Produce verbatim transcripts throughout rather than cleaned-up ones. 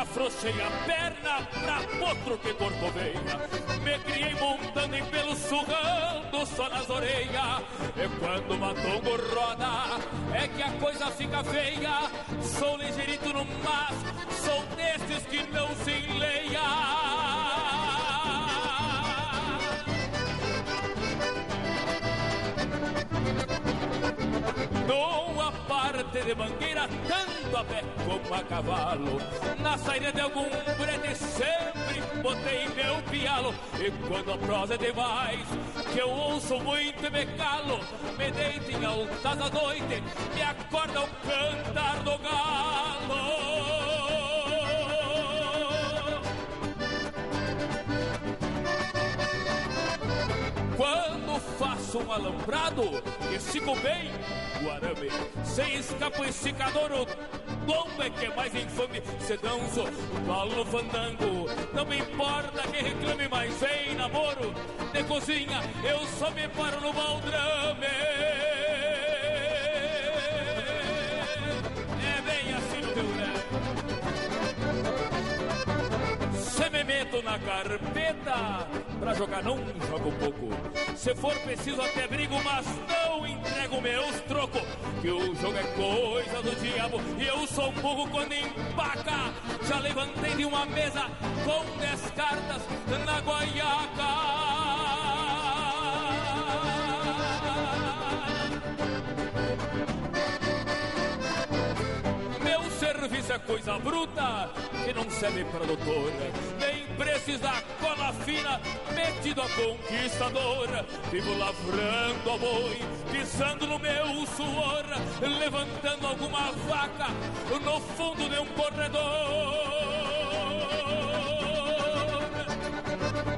Afrouxei a perna pra potro que corcoveia, me criei montando em pelo surrando só nas orelhas. E quando o matongo roda é que a coisa fica feia. Sou ligeirito no mas, sou desses que não se enleia. Dou a parte de mangueira tanto a pé como a cavalo. Na saída de algum brete sempre botei meu pialo. E quando a prosa é demais, que eu ouço muito e me calo, me deito em altas da noite, me acorda o cantar do galo. Quando faço um alambrado, que sigo bem o arame, sem escapo e secador, o tombo é que é mais infame. Se danço, falo fandango, não me importa quem reclame, mas em namoro de cozinha, eu só me paro no baldrame. É bem assim, né? Se me meto na carpeta pra jogar não jogo pouco. Se for preciso até brigo, mas não entrego meus trocos. Que o jogo é coisa do diabo e eu sou burro quando empaca. Já levantei de uma mesa com dez cartas na guaiaca. Meu serviço é coisa bruta que não serve pra doutora. Precisa cola fina, metido a conquistadora. Vivo lavrando a boi, pisando no meu suor, levantando alguma vaca no fundo de um corredor.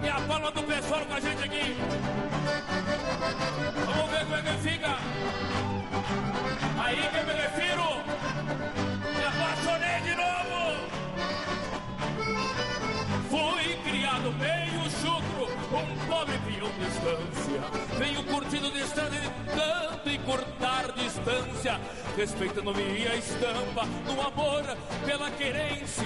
E a palma do pessoal com a gente aqui. Vamos ver como é que fica. Aí que eu me refiro. Me apaixonei de novo. Fui criado meio chucro, um pobre peão de estância. Venho curtindo de estrada de tanto e cortar distância, respeitando minha estampa no amor pela querência.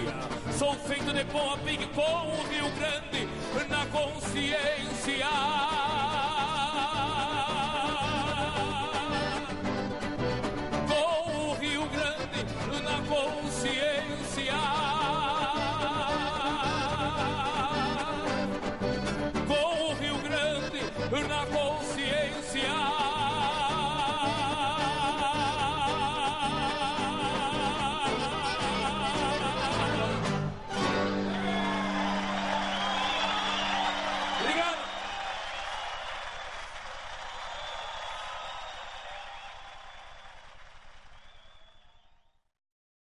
Sou feito de pó a pique com o Rio Grande na consciência.